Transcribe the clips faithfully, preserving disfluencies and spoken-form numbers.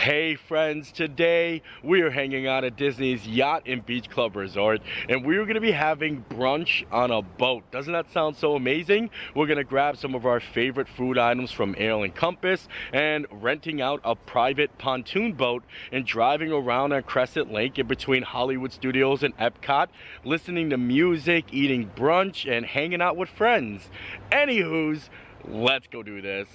Hey friends, today we are hanging out at Disney's Yacht and Beach Club Resort, and we're going to be having brunch on a boat. Doesn't that sound so amazing? We're going to grab some of our favorite food items from Ale and Compass and renting out a private pontoon boat and driving around on Crescent Lake in between Hollywood Studios and Epcot, listening to music, eating brunch, and hanging out with friends. Anywho's, let's go do this.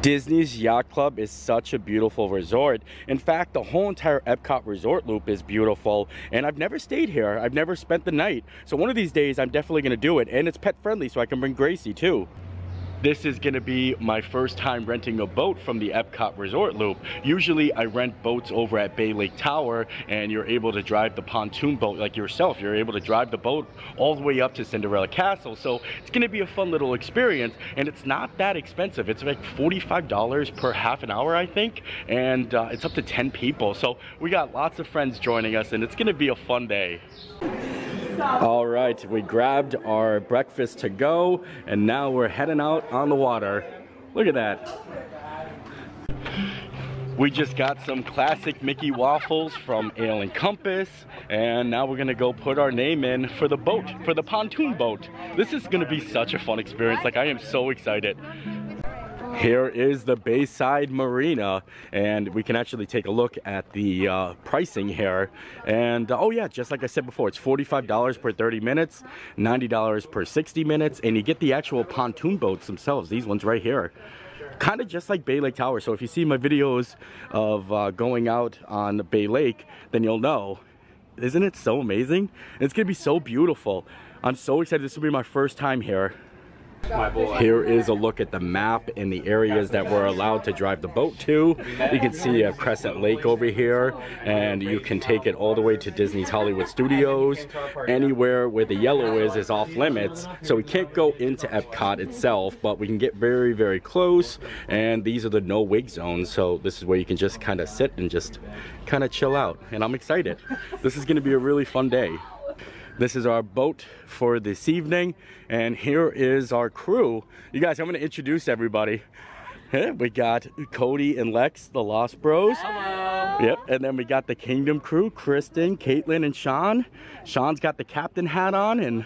Disney's Yacht Club is such a beautiful resort. In fact, the whole entire Epcot Resort Loop is beautiful, and I've never stayed here. I've never spent the night. So one of these days, I'm definitely going to do it, and it's pet friendly, so I can bring Gracie too. This is going to be my first time renting a boat from the Epcot Resort Loop. Usually I rent boats over at Bay Lake Tower, and you're able to drive the pontoon boat like yourself. You're able to drive the boat all the way up to Cinderella Castle. So it's going to be a fun little experience, and it's not that expensive. It's like forty-five dollars per half an hour, I think, and uh, it's up to ten people. So we got lots of friends joining us, and it's going to be a fun day. All right, we grabbed our breakfast to go, and now we're heading out on the water. Look at that. We just got some classic Mickey waffles from Ale and Compass, and now we're gonna go put our name in for the boat, for the pontoon boat. This is gonna be such a fun experience. Like, I am so excited. Here is the Bayside Marina, and we can actually take a look at the uh, pricing here. And oh yeah, just like I said before, it's forty-five dollars per thirty minutes, ninety dollars per sixty minutes, and you get the actual pontoon boats themselves, these ones right here. Kind of just like Bay Lake Tower, so if you see my videos of uh, going out on Bay Lake, then you'll know. Isn't it so amazing? It's gonna be so beautiful. I'm so excited, this will be my first time here. Here is a look at the map and the areas that we're allowed to drive the boat to. You can see a Crescent Lake over here, and you can take it all the way to Disney's Hollywood Studios. Anywhere where the yellow is is off limits, so we can't go into Epcot itself, but we can get very, very close. And these are the no wig zones, so this is where you can just kind of sit and just kind of chill out. And I'm excited. This is going to be a really fun day. This is our boat for this evening, and here is our crew. You guys, I'm going to introduce everybody. We got Cody and Lex, the Lost Bros. Hello. Yep, and then we got the Kingdom crew, Kristen, Caitlin, and Sean. Sean's got the captain hat on, and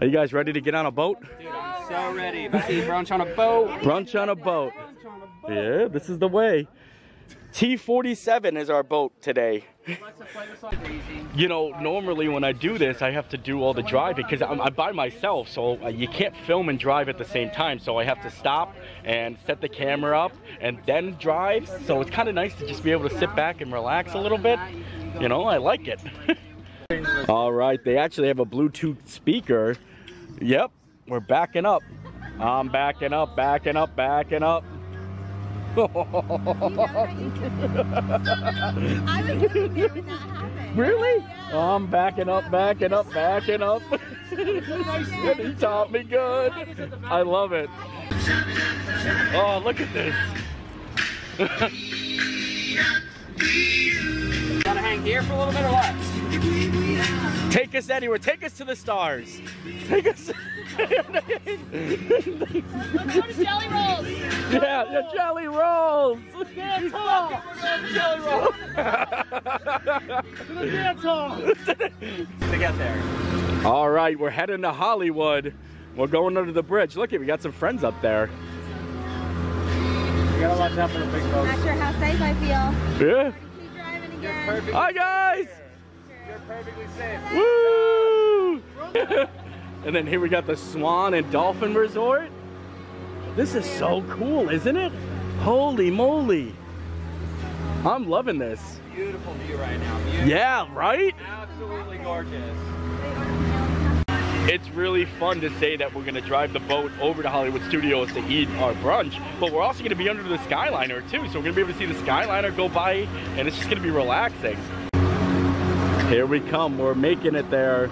are you guys ready to get on a boat? Dude, I'm so ready. Let's eat brunch on a boat. Brunch on a boat. Yeah, this is the way. T forty-seven is our boat today. You know, normally when I do this, I have to do all the driving because I'm, I'm by myself, so you can't film and drive at the same time. So I have to stop and set the camera up and then drive. So it's kind of nice to just be able to sit back and relax a little bit. You know, I like it. All right, they actually have a Bluetooth speaker. Yep, we're backing up. I'm backing up, backing up, backing up. Really? I'm backing up, backing up, backing up. He taught me good. I love it. Oh, look at this. Gotta hang here for a little bit or what? Take us anywhere. Take us to the stars. Take us. Jelly rolls. Yeah, the jelly rolls. To the dance hall. To the jelly rolls. To the dance hall. To get there. All right, we're heading to Hollywood. We're going under the bridge. Look at, we got some friends up there. You gotta watch out for the big boat. Not sure how safe I feel. Yeah. Keep driving again. Hi guys. You're perfectly safe. Woo! And then here we got the Swan and Dolphin Resort. This is so cool, isn't it? Holy moly. I'm loving this. Beautiful view right now. Beautiful. Yeah, right? Absolutely gorgeous. It's really fun to say that we're gonna drive the boat over to Hollywood Studios to eat our brunch, but we're also gonna be under the Skyliner too, so we're gonna be able to see the Skyliner go by, and it's just gonna be relaxing. Here we come, we're making it there.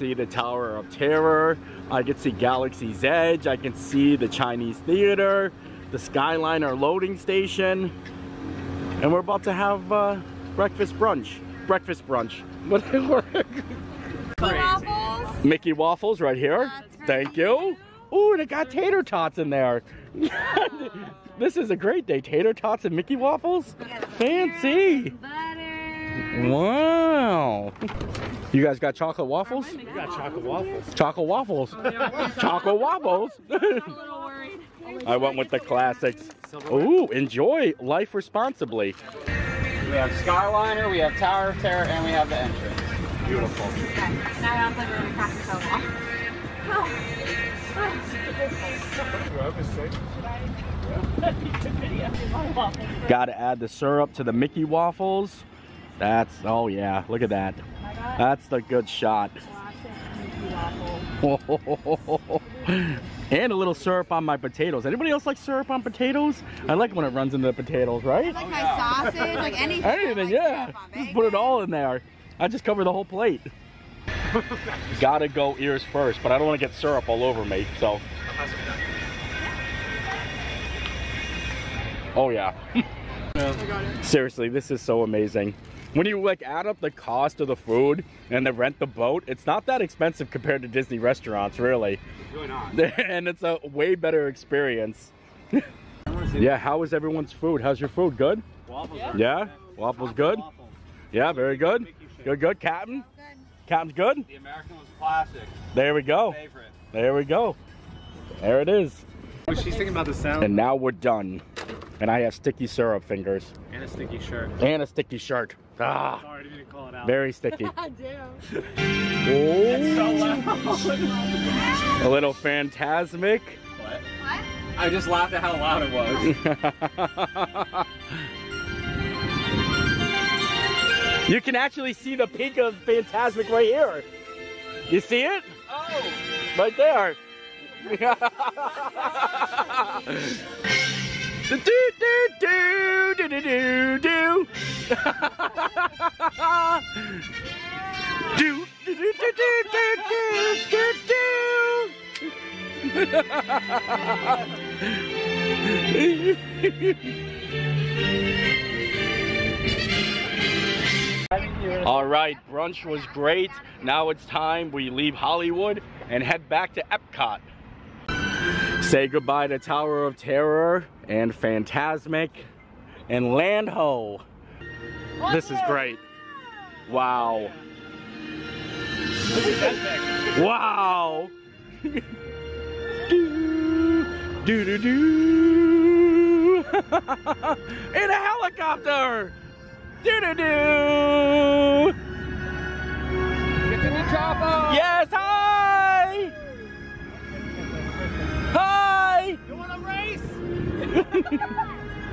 see the Tower of Terror, I can see Galaxy's Edge, I can see the Chinese Theater, the Skyliner loading station, and we're about to have uh, breakfast brunch. Breakfast brunch. Waffles. Mickey waffles right here. Uh, Thank you. Ooh, and it got tater tots in there. Oh. This is a great day. Tater tots and Mickey waffles? Fancy. Butter. Wow. You guys got chocolate waffles? We got chocolate waffles. Chocolate waffles. Chocolate waffles. I went with the classics. Ooh, enjoy life responsibly. We have Skyliner, we have Tower of Terror, and we have the entrance. Beautiful. Now I'm putting on a cocktail waffle. Gotta add the syrup to the Mickey waffles. That's, oh yeah, look at that. That's the good shot. And a little syrup on my potatoes. Anybody else like syrup on potatoes? I like when it runs into the potatoes, right? I like my sausage, like anything. Anything, like yeah. Just put it all in there. I just cover the whole plate. Gotta go ears first, but I don't want to get syrup all over me, so. Oh yeah. Seriously, this is so amazing. When you like add up the cost of the food and the rent the boat, it's not that expensive compared to Disney restaurants, really. It's really not. And it's a way better experience. Yeah, how is everyone's food? How's your food? Good? Waffles. Yeah? yeah? Waffles good? Waffle. Yeah, very good. Good, good. Captain? Good. Captain's good? The American was classic. There we go. Favorite. There we go. There it is. Well, she's thinking about the sound. And now we're done. And I have sticky syrup fingers. And a sticky shirt. And a sticky shirt. Ah, sorry, I didn't call it out. Very sticky. Damn. Oh. So loud. A little Fantasmic. What? What? I just laughed at how loud it was. You can actually see the peak of Fantasmic right here. You see it? Oh. Right there. Do, do, do, do, do, do, do. Do, do, do, do, do, do, do, do. All right, brunch was great. Now it's time we leave Hollywood and head back to Epcot. Say goodbye to Tower of Terror and Fantasmic and Landho. This is great. Wow. This is epic. Wow. Do, do, do, do. In a helicopter. Do, do, do. Get in the chopper. Yes, hi. Hi! You want a race?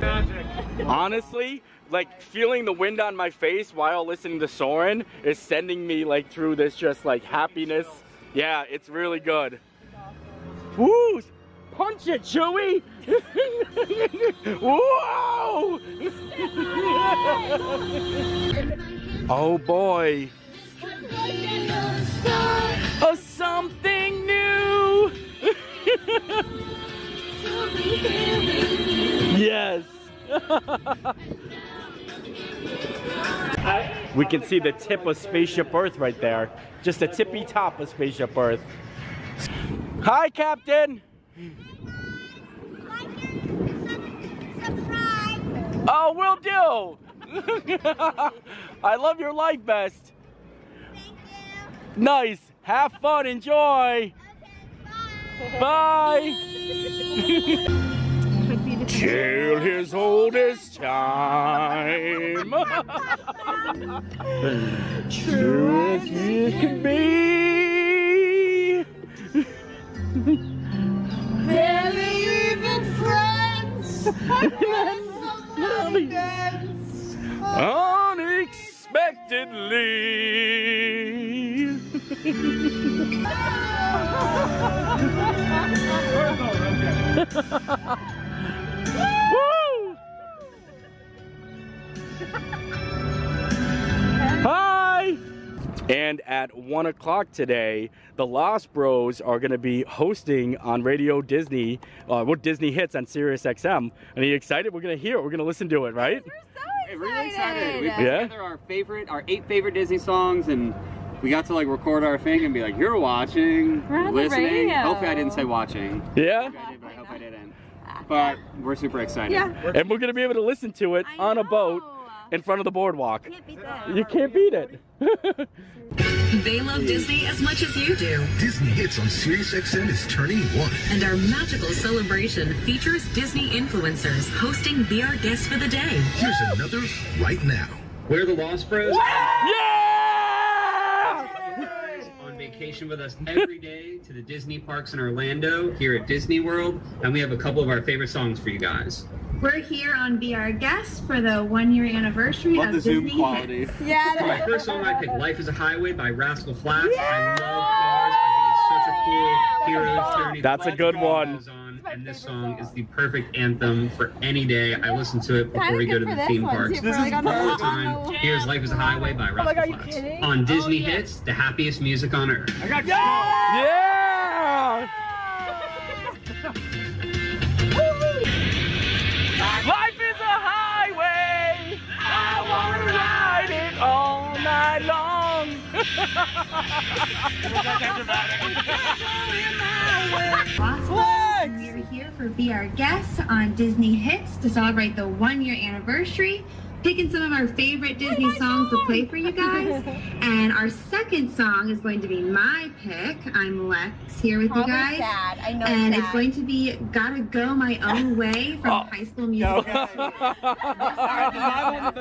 Magic. Honestly, like feeling the wind on my face while listening to Soarin' is sending me like through this just like happiness. Yeah, it's really good. Awesome. Woo! Punch it, Chewie! Whoa! Oh boy! Oh, something new! Yes. We can see the tip of Spaceship Earth right there. Just the tippy top of Spaceship Earth. Hi, Captain. Oh, will do. I love your life vest. Nice. Have fun. Enjoy. Bye! Till his oldest time. True as it can be. Very even friends. Unexpectedly. Woo! Hi! And at one o'clock today, the Lost Bros are going to be hosting on Radio Disney, uh, what Disney Hits on Sirius X M. Are you excited? We're going to hear it. We're going to listen to it, right? We're so excited. Hey, really excited. We put yeah. together our favorite, our eight favorite Disney songs, and we got to like record our thing and be like, you're watching, we're listening. Hopefully I didn't say watching. Yeah. I did, but I hope I didn't. But we're super excited. Yeah. And we're going to be able to listen to it I on know. a boat in front of the boardwalk. Can't beat that. You can't beat it. They love Disney as much as you do. Disney Hits on Sirius X M is turning one. And our magical celebration features Disney influencers hosting Be Our Guest for the day. Here's Woo! another right now. We're the Lost Bros. Yeah! yeah! On vacation with us every day to the Disney parks in Orlando, here at Disney World. And we have a couple of our favorite songs for you guys. We're here on Be Our Guest for the one-year anniversary love of the Disney Zoom quality. Hits. Yeah. All right, first song I picked, "Life Is a Highway" by Rascal Flatts. Yeah. I love cars. I think it's such a cool yeah. hero's journey. That's a good one. On, and this song, song is the perfect anthem for any day. I listen to it before Kinda we go to the theme parks too, all the time. time. Here's "Life Is a Highway" by Rascal oh God, Flatts. On Disney oh, yeah. Hits, the happiest music on earth. I got yeah. yeah. Life is a highway, I want to ride it all night long. Awesome. We're here for Be Our Guest on Disney Hits to celebrate the one-year anniversary, picking some of our favorite Disney songs to play for you guys. And our second song is going to be my pick. I'm Lex here with you guys. Sad. I know and it's, sad. it's going to be Gotta Go My Own Way from oh. High School Musical. Okay. I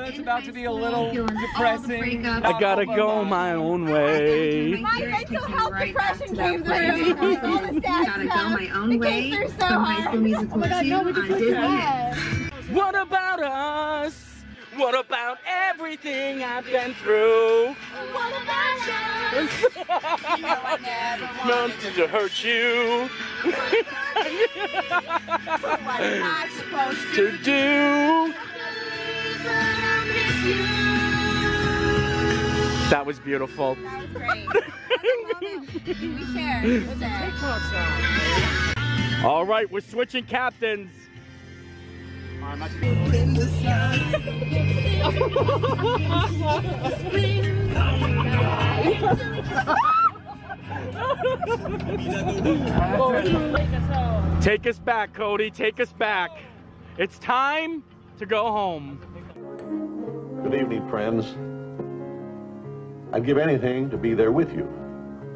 it's about to be a little depressing. I gotta go my own way. My mental health depression came through. Gotta Go My Own Way from High School Musical two on Disney. What about us? What about everything I've been through? What about you? You know I never wanted to hurt you. What am I supposed to, to do? do? That was beautiful. That was great. We shared. It was a cool song. All right, we're switching captains. In the sun. Take us back, Cody. Take us back. It's time to go home. Good evening, friends. I'd give anything to be there with you,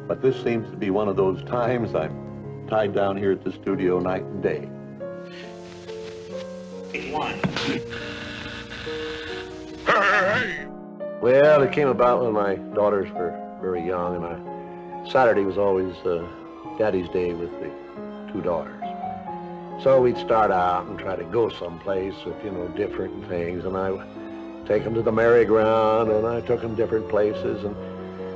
but this seems to be one of those times I'm tied down here at the studio night and day. One. Well, it came about when my daughters were very young, and I, Saturday was always uh, Daddy's Day with the two daughters. So we'd start out and try to go someplace with, you know, different things, and I would take them to the merry-go-round, and I took them different places, and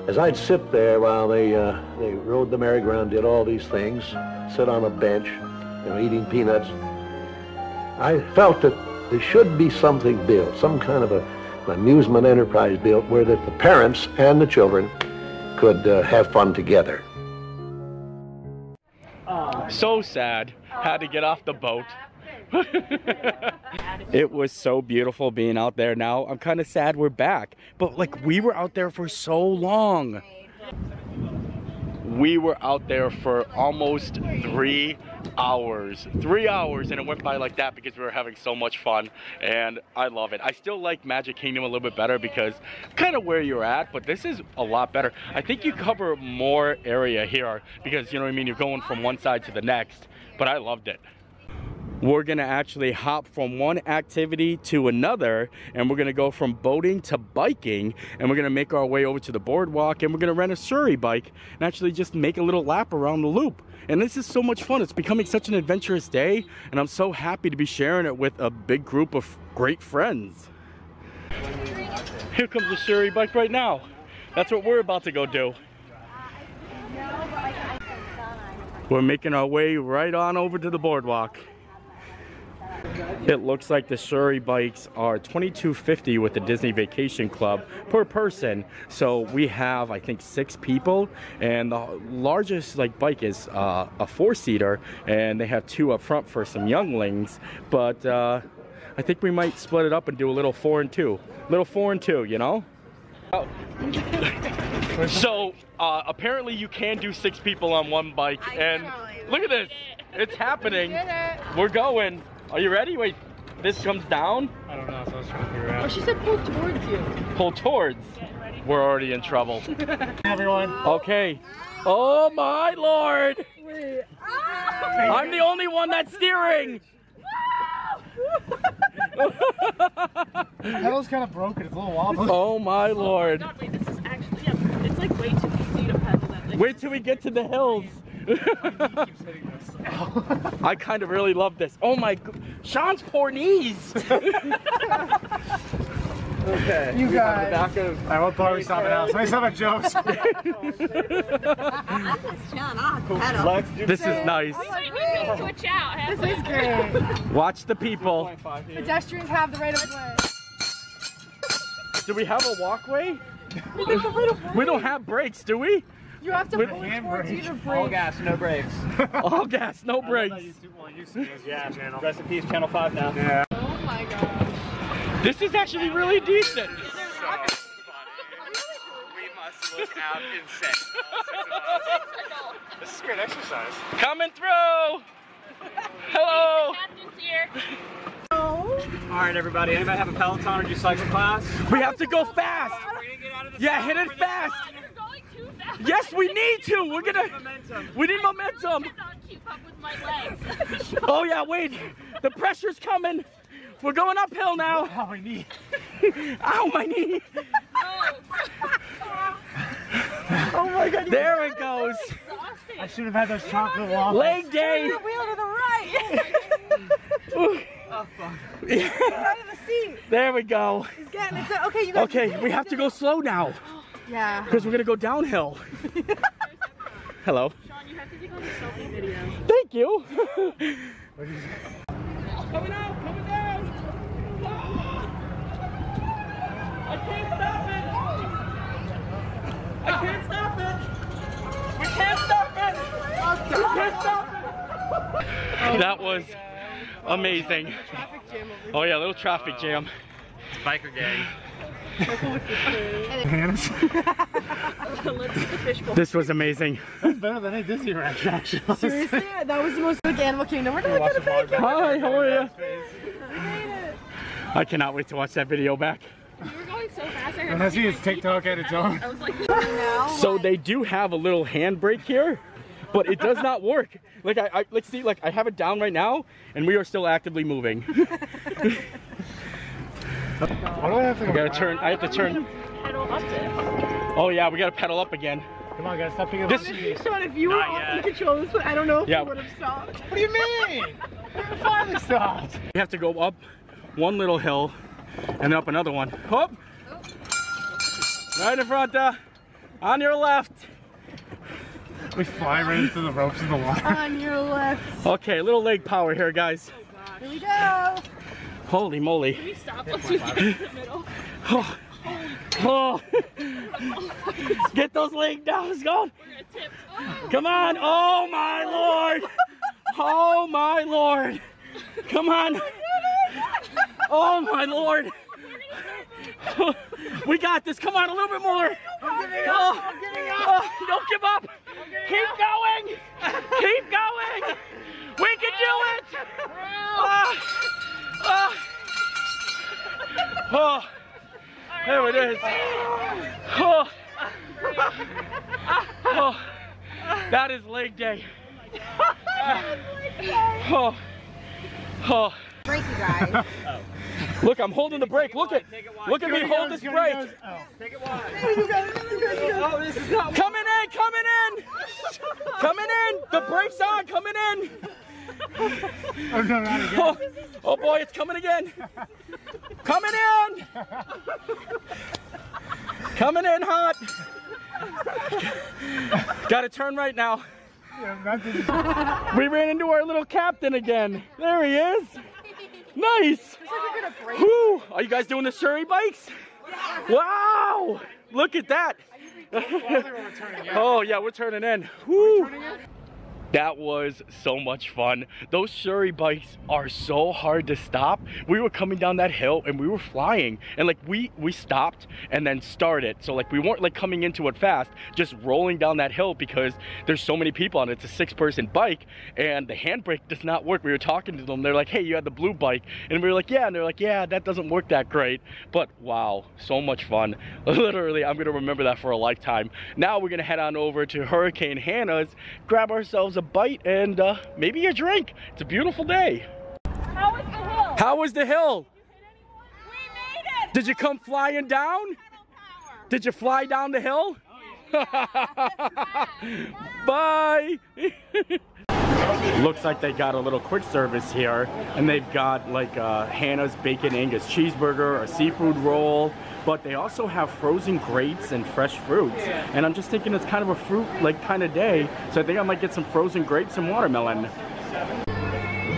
as I'd sit there while they, uh, they rode the merry-go-round, did all these things, sit on a bench, you know, eating peanuts, I felt that there should be something built, some kind of a, an amusement enterprise built where that the parents and the children could uh, have fun together. So sad. Had to get off the boat. It was so beautiful being out there now. I'm kind of sad we're back, but like we were out there for so long. We were out there for almost three hours. Three hours, and it went by like that because we were having so much fun, and I love it. I still like Magic Kingdom a little bit better because kind of where you're at, but this is a lot better. I think you cover more area here because, you know what I mean, you're going from one side to the next, but I loved it. We're gonna actually hop from one activity to another, and we're gonna go from boating to biking, and we're gonna make our way over to the boardwalk, and we're gonna rent a Surrey bike and actually just make a little lap around the loop. And this is so much fun. It's becoming such an adventurous day, and I'm so happy to be sharing it with a big group of great friends. Here comes the Surrey bike right now. That's what we're about to go do. We're making our way right on over to the boardwalk. It looks like the Surrey bikes are twenty-two fifty with the Disney Vacation Club per person. So we have, I think, six people, and the largest like bike is uh, a four-seater, and they have two up front for some younglings. But uh, I think we might split it up and do a little four and two, little four and two, you know. Oh. So uh, apparently you can do six people on one bike, I and know, look at this. It's happening. We it. We're going. Are you ready? Wait, this comes down? I don't know, so I was trying to figure out. Oh, she said pull towards you. Pull towards? We're already in trouble. Everyone. Okay. Oh my lord! Wait. Oh. I'm the only one that's steering! That was kind of broken, it's a little wobbly. Oh my lord. Oh my God, wait, this is actually, yeah, it's like way too easy to pedal that thing. Wait till we get to the hills. I kind of really love this. Oh my, Sean's poor knees. Okay. You guys. Back of, I won't probably stop it out. Let's have a joke. This is nice. We might need to switch out. This is great. Watch the people. Pedestrians have the right of way. Do we have a walkway? We don't have brakes, do we? You have to pull towards you to brake. All gas, no brakes. All gas, no brakes. Yeah, channel. Rest in peace, Channel five now. Yeah. Oh my gosh. This is actually really decent. This is so funny. We must look out insane. This is great exercise. Coming through. Hello. Captain's here. Alright everybody, anybody have a Peloton or do cycle class? We have to go fast. Yeah, hit it fast. Yes, we need to. We're we gonna. Momentum. We need I momentum. Really cannot keep up with my legs. Oh yeah, wait. The pressure's coming. We're going uphill now. Ow, my knee. Ow, my knee. Oh my God. There it goes. I should have had those chocolate waffles. Leg day. The wheel to the right. Oh fuck. Out of the seat. There we go. He's getting it. Okay, you guys. Okay, we have to go slow now. Yeah. Because we're going to go downhill. Hello. Sean, you have to take on the selfie video. Thank you. Coming out, coming down. I can't stop it. I can't stop it. We can't stop it. We can't stop it. That was amazing. Oh, yeah, a little traffic jam. Biker gang. This was amazing. That's better than any Disney ranch action. Seriously, that was the most like Animal Kingdom. We're not gonna make it. Hi, how are you? We made it. I cannot wait to watch that video back. You were going so fast. I heard I see his TikTok at its own. I was like, no. So they do have a little handbrake here, but it does not work. Like I, I let's see. Like I have it down right now, and we are still actively moving. What do I have to go? I gotta turn. I have to turn. Oh yeah, we gotta pedal up again. Come on guys, stop picking up. This is Sean, if you were in control of this one, I don't know if yeah. you would have stopped. What do you mean? We finally stopped. We have to go up one little hill and up another one. Up. Oh. Right in front, uh, on your left. We fly right into the ropes of the water. On your left. Okay, a little leg power here, guys. Oh, gosh. Here we go. Holy moly. Can we stop? Let's just get in the middle. Oh. Oh. Get those leg downs going. We're gonna tip. Oh. Come on. Oh my lord. Oh my lord. Come on. Oh my lord. We got this. Come on, a little bit more. I'm giving up. I'm giving up. Oh, don't give up. Keep up. going. Keep going. We can do it. Oh. Oh. Oh. There it is. Oh. Oh. That is leg day. Oh. Oh. Break you guys. Look, I'm holding the brake. Look at look at me hold this brake. Take it wide. Oh, this is not coming in, coming in! Coming in! The brake's on, coming in! Oh, no, not again. Oh, oh boy, it's coming again. Coming in. Coming in hot. Gotta turn right now. We ran into our little captain again. There he is. Nice. Like Woo. Are you guys doing the Surrey bikes? Yeah. Wow. Look at that. Oh yeah, we're turning in. Woo. That was so much fun. Those Surrey bikes are so hard to stop. We were coming down that hill and we were flying, and like we we stopped and then started, so like we weren't like coming into it fast, just rolling down that hill because there's so many people on it. It's a six person bike and the handbrake does not work. We were talking to them, they're like, hey, you had the blue bike, and we were like, yeah, and they're like, yeah, that doesn't work that great. But wow, so much fun. Literally, I'm gonna remember that for a lifetime. Now we're gonna head on over to Hurricane Hannah's, grab ourselves a bite and uh, maybe a drink. It's a beautiful day. How was the hill? How was the hill? Did you hit anyone? We made it! Did you come flying down? Did you fly down the hill? Oh, yeah. Bye! Looks like they got a little quick service here, and they've got like uh, Hannah's Bacon Angus Cheeseburger, a seafood roll, but they also have frozen grapes and fresh fruits. And I'm just thinking it's kind of a fruit like kind of day, so I think I might get some frozen grapes and watermelon.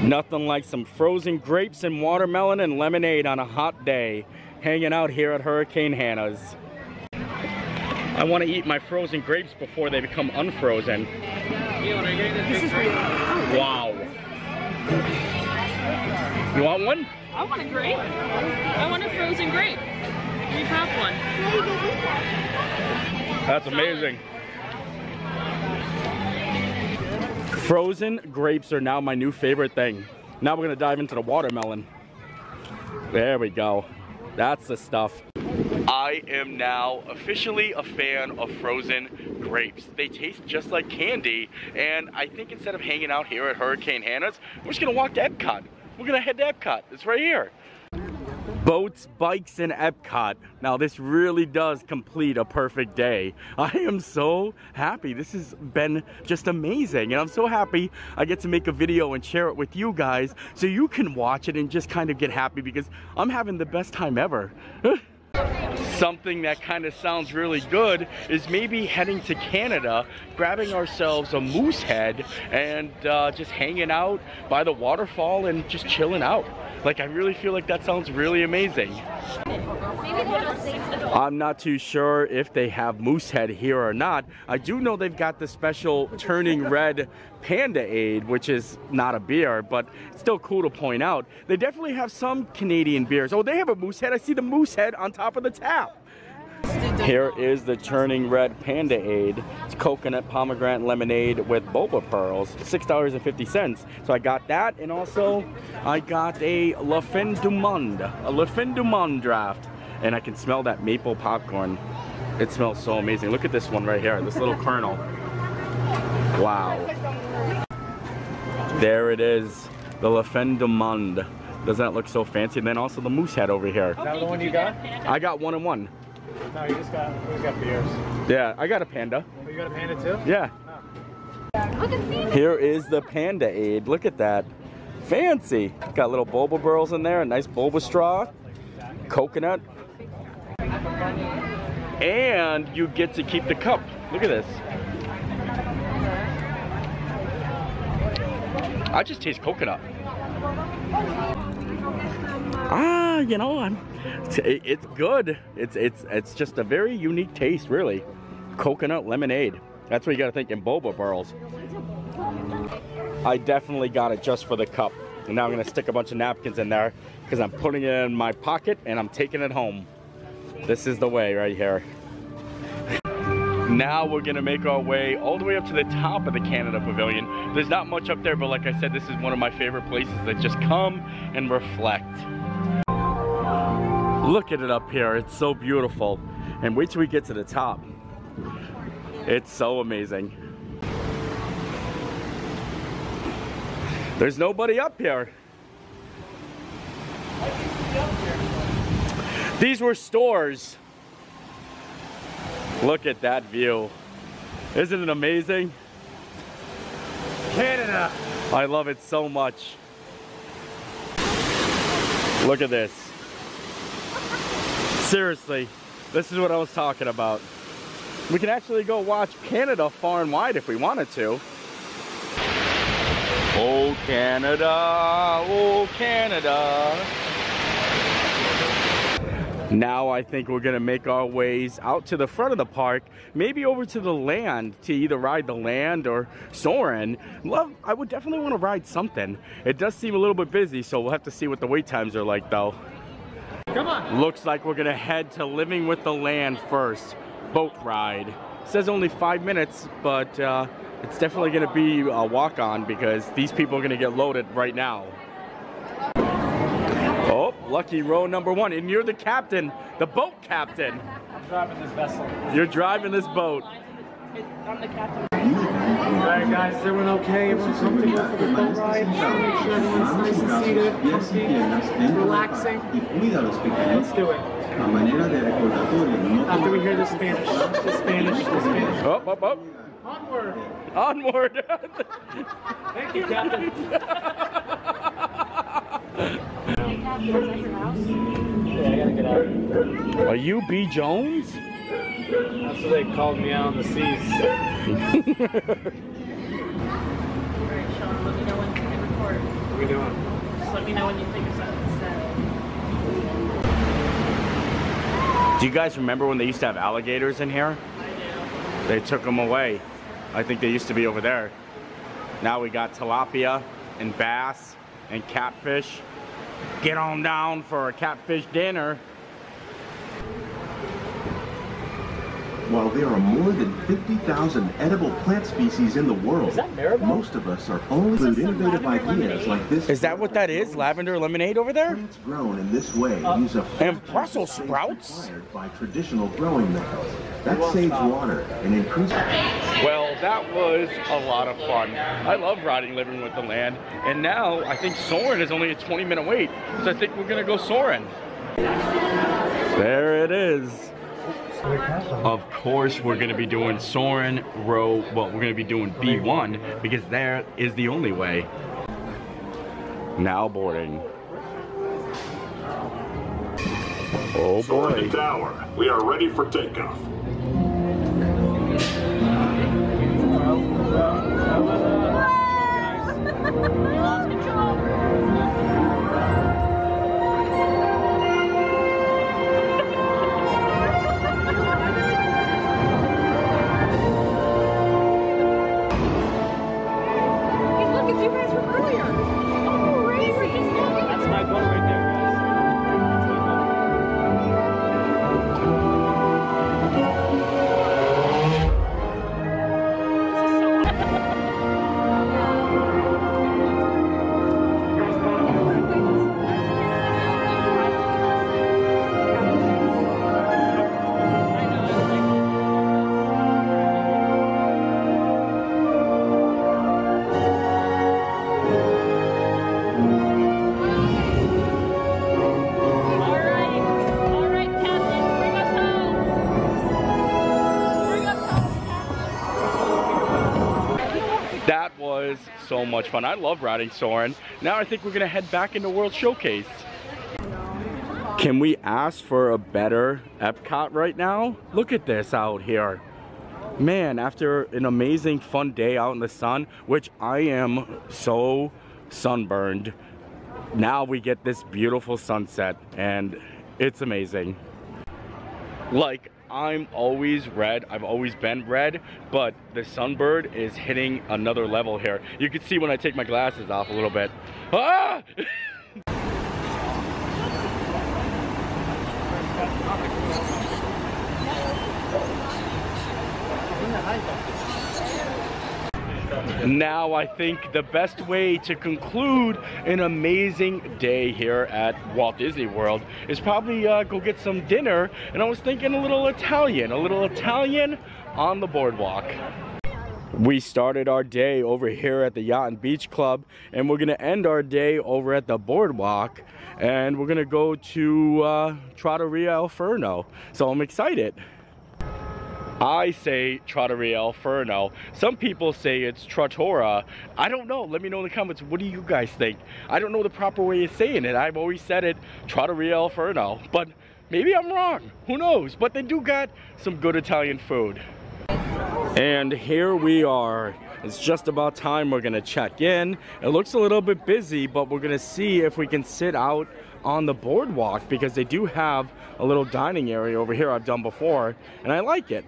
Nothing like some frozen grapes and watermelon and lemonade on a hot day, hanging out here at Hurricane Hannah's. I want to eat my frozen grapes before they become unfrozen. This is really wow. You want one? I want a grape. I want a frozen grape. You have one. That's amazing. Frozen grapes are now my new favorite thing. Now we're going to dive into the watermelon. There we go. That's the stuff. I am now officially a fan of frozen grapes. They taste just like candy, and I think instead of hanging out here at Hurricane Hannah's, we're just gonna walk to Epcot. We're gonna head to Epcot. It's right here. Boats, bikes, and Epcot. Now this really does complete a perfect day. I am so happy. This has been just amazing, and I'm so happy I get to make a video and share it with you guys so you can watch it and just kind of get happy because I'm having the best time ever. Something that kind of sounds really good is maybe heading to Canada, grabbing ourselves a moose head and uh, just hanging out by the waterfall and just chilling out. Like, I really feel like that sounds really amazing. I'm not too sure if they have moose head here or not. I do know they've got the special Turning Red Pandaade, which is not a beer, but it's still cool to point out. They definitely have some Canadian beers. Oh, they have a moose head. I see the moose head on top of the tap. Here is the Turning Red Pandaade. It's coconut pomegranate lemonade with boba pearls, six dollars and fifty cents. So I got that, and also I got a Le Fin du Monde, a Le Fin du Monde draft. And I can smell that maple popcorn. It smells so amazing. Look at this one right here, this little kernel. Wow. There it is, the Le Fin du Monde. Doesn't that look so fancy? And then also the moose head over here. Is that the one you got? I got one and one. No, you just got, you got beers. Yeah, I got a panda. Oh, you got a panda too? Yeah. Oh. Here is the Pandaade. Look at that. Fancy. Got little boba burls in there, a nice boba straw, coconut. And you get to keep the cup. Look at this. I just taste coconut. Ah, you know, I'm, it, it's good. It's it's it's just a very unique taste, really. Coconut lemonade. That's what you gotta think in boba barrels. I definitely got it just for the cup. And now I'm gonna stick a bunch of napkins in there because I'm putting it in my pocket and I'm taking it home. This is the way right here. Now we're gonna make our way all the way up to the top of the Canada Pavilion. There's not much up there, but like I said, this is one of my favorite places that just come and reflect. Look at it up here, it's so beautiful. And wait till we get to the top. It's so amazing. There's nobody up here. These were stores. Look at that view. Isn't it amazing? Canada! I love it so much. Look at this. Seriously, this is what I was talking about. We can actually go watch Canada far and wide if we wanted to. Oh, Canada, oh, Canada. Now I think we're gonna make our ways out to the front of the park, maybe over to the land to either ride the land or Soarin'. Well, I would definitely wanna ride something. It does seem a little bit busy, so we'll have to see what the wait times are like though. Come on. Looks like we're gonna head to Living with the Land first. Boat ride. It says only five minutes, but uh, it's definitely gonna be a walk-on because these people are gonna get loaded right now. Oh, lucky row number one. And you're the captain, the boat captain. I'm driving this vessel. You're driving this boat. I'm the captain. Alright guys, is everyone okay? Everyone's comfortable for the boat ride? Make sure everyone's nice and seated, comfy, relaxing. Let's do it. After we hear the Spanish, the Spanish, the Spanish. Oh, oh, oh. Onward! Onward! Thank you, Captain. Yeah, I gotta get out. Are you B. Jones? That's what they called me out on the seas. Alright, Sean, let me know when you can record. What are we doing? Just let me know when you think it's up instead. Do you guys remember when they used to have alligators in here? I do. They took them away. I think they used to be over there. Now we got tilapia and bass and catfish. Get on down for a catfish dinner. While there are more than fifty thousand edible plant species in the world, most of us are only with innovative ideas like this. Is that what that is? Lavender lemonade over there? Plants grown in this way uh, use a and Brussels sprouts required by traditional growing methods. That saves water and increases. Well, that was a lot of fun. I love riding Living with the Land, and now I think Soarin' is only a twenty minute wait, so I think we're gonna go Soarin'. There it is. Of course, we're going to be doing Soarin' row, well, we're going to be doing B one, because there is the only way. Now boarding. Oh boy. Soarin' to Tower. We are ready for takeoff. We lost control. So much fun. I love riding Soarin'. Now I think we're gonna head back into World Showcase. Can we ask for a better Epcot right now? Look at this out here. Man, after an amazing fun day out in the sun, which I am so sunburned, now we get this beautiful sunset and it's amazing. Like, I'm always red, I've always been red, but the sunbird is hitting another level here. You can see when I take my glasses off a little bit. Ah! Now I think the best way to conclude an amazing day here at Walt Disney World is probably uh, go get some dinner, and I was thinking a little Italian, a little Italian on the boardwalk. We started our day over here at the Yacht and Beach Club, and we're gonna end our day over at the boardwalk, and we're gonna go to uh, Trattoria al Forno, so I'm excited. I say Trattoria al Forno. Some people say it's Trattora. I don't know. Let me know in the comments. What do you guys think? I don't know the proper way of saying it. I've always said it Trattoria al Forno, but maybe I'm wrong. Who knows? But they do got some good Italian food. And here we are It's just about time we're gonna check in. It looks a little bit busy, but we're gonna see if we can sit out on the boardwalk because they do have a little dining area over here I've done before, and I like it.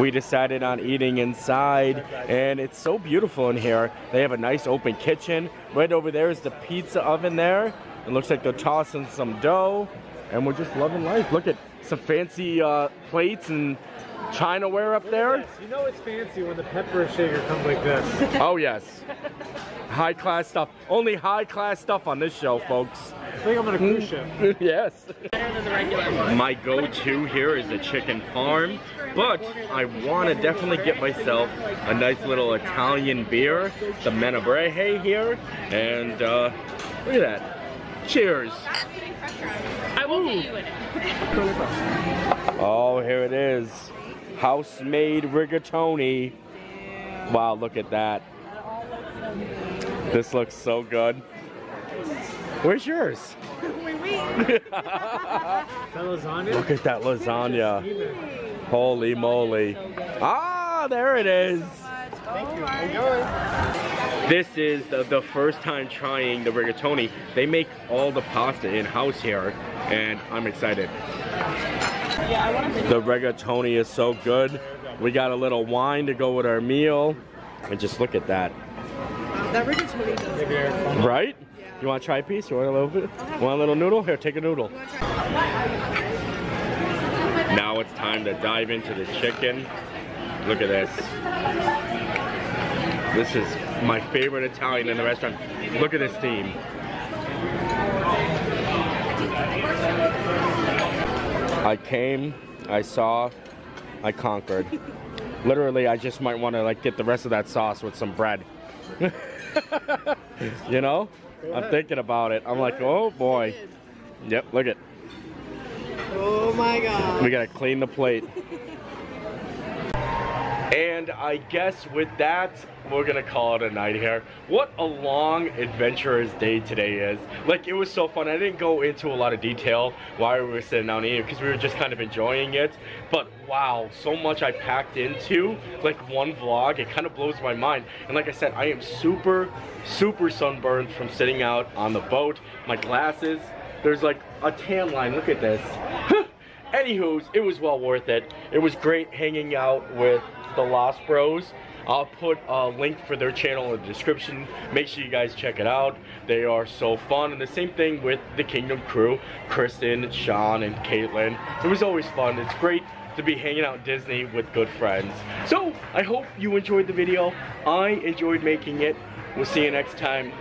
We decided on eating inside, and it's so beautiful in here. They have a nice open kitchen. Right over there is the pizza oven there. It looks like they're tossing some dough, and we're just loving life. Look at some fancy uh, plates and chinaware up there. This. You know it's fancy when the pepper shaker comes like this. Oh yes. High class stuff. Only high class stuff on this show, yeah. Folks. I think I'm on a cruise ship. Yes. Better than the regular one. My go-to here is a chicken parm, but I want to definitely get myself a nice little Italian beer, the Menabrehe here, and uh, look at that. Cheers. I will get you in it. Oh, here it is. House-made rigatoni. Wow, look at that. This looks so good. Where's yours? Look at that lasagna. Holy moly. Ah, there it is. Thank you. Enjoy. This is the, the first time trying the rigatoni. They make all the pasta in-house here, and I'm excited. Yeah, I want to the rigatoni is so good. We got a little wine to go with our meal. And just look at that. That rigatoni does good. Right? Yeah. You want to try a piece? You want a little bit? Want a little noodle? Here, take a noodle. Now it's time to dive into the chicken. Look at this. This is my favorite Italian in the restaurant. Look at this steam. I came, I saw, I conquered. Literally, I just might want to like get the rest of that sauce with some bread. You know? I'm thinking about it. I'm like, oh boy. Yep, look at it. Oh my God. We gotta clean the plate. And I guess with that, we're gonna call it a night here. What a long, adventurous day today is. Like, it was so fun. I didn't go into a lot of detail why we were sitting down eating because we were just kind of enjoying it. But wow, so much I packed into like one vlog. It kind of blows my mind. And like I said, I am super, super sunburned from sitting out on the boat. My glasses, there's like a tan line. Look at this. Anywho's, it was well worth it. It was great hanging out with the Lost Bros. I'll put a link for their channel in the description. Make sure you guys check it out. They are so fun. And the same thing with the Kingdom crew, Kristen, Sean, and Caitlin. It was always fun. It's great to be hanging out at Disney with good friends. So I hope you enjoyed the video. I enjoyed making it. We'll see you next time.